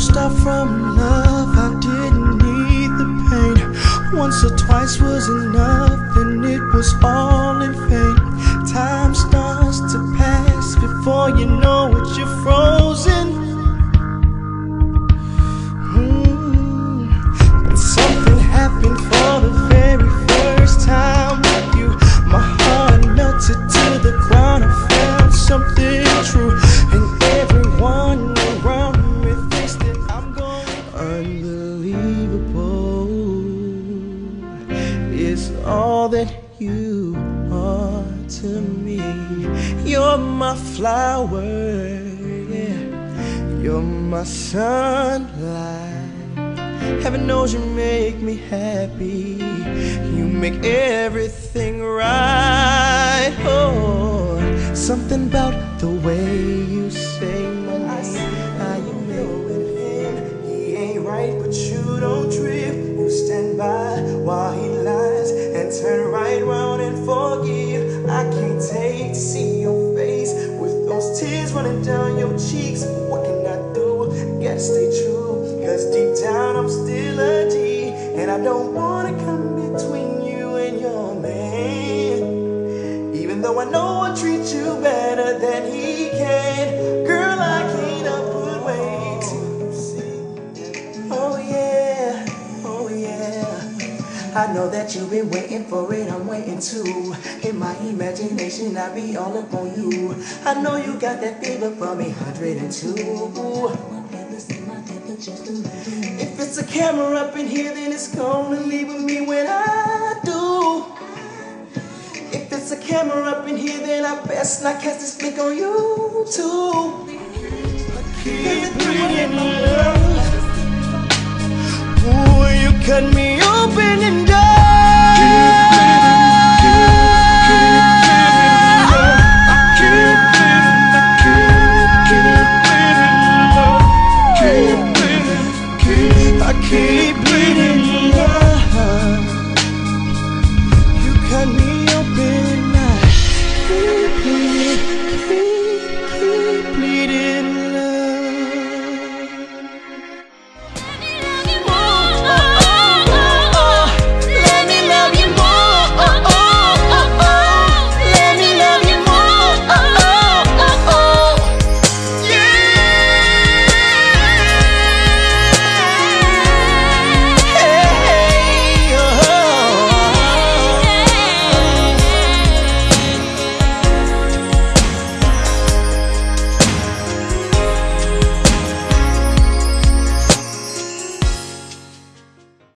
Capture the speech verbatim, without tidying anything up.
start from love. I didn't need the pain. Once or twice was enough, and it was all in vain. Time starts to pass before you know it, you're frozen. Mm. But something happened for the very first time with you. My heart melted to the ground. I found something true, and everyone around me thinks that I'm going unbelievable. It's all that you are to me. You're my flower, yeah. You're my sunlight. Heaven knows you make me happy. You make everything right. Oh, something about the way you say my name. I see how you know with him. He ain't right, but you don't trip. You stand by while he lies and turn right round and forgive. I can't take to see your face with those tears running down your cheeks. What can I do? I gotta stay true, cause deep down I'm still a G, and I don't wanna come between you and your man, even though I know I treat you better than he can. Girl, I can't up put weight. Oh yeah, oh yeah. I know that you've been waiting for it, I'm waiting too. In my imagination, I be all up on you. I know you got that fever for me, one hundred and two. If it's a camera up in here, then it's gonna leave with me when I do. If it's a camera up in here, then I best not catch this flick on you too. Keep bringing my love. Ooh, you cut me open and die.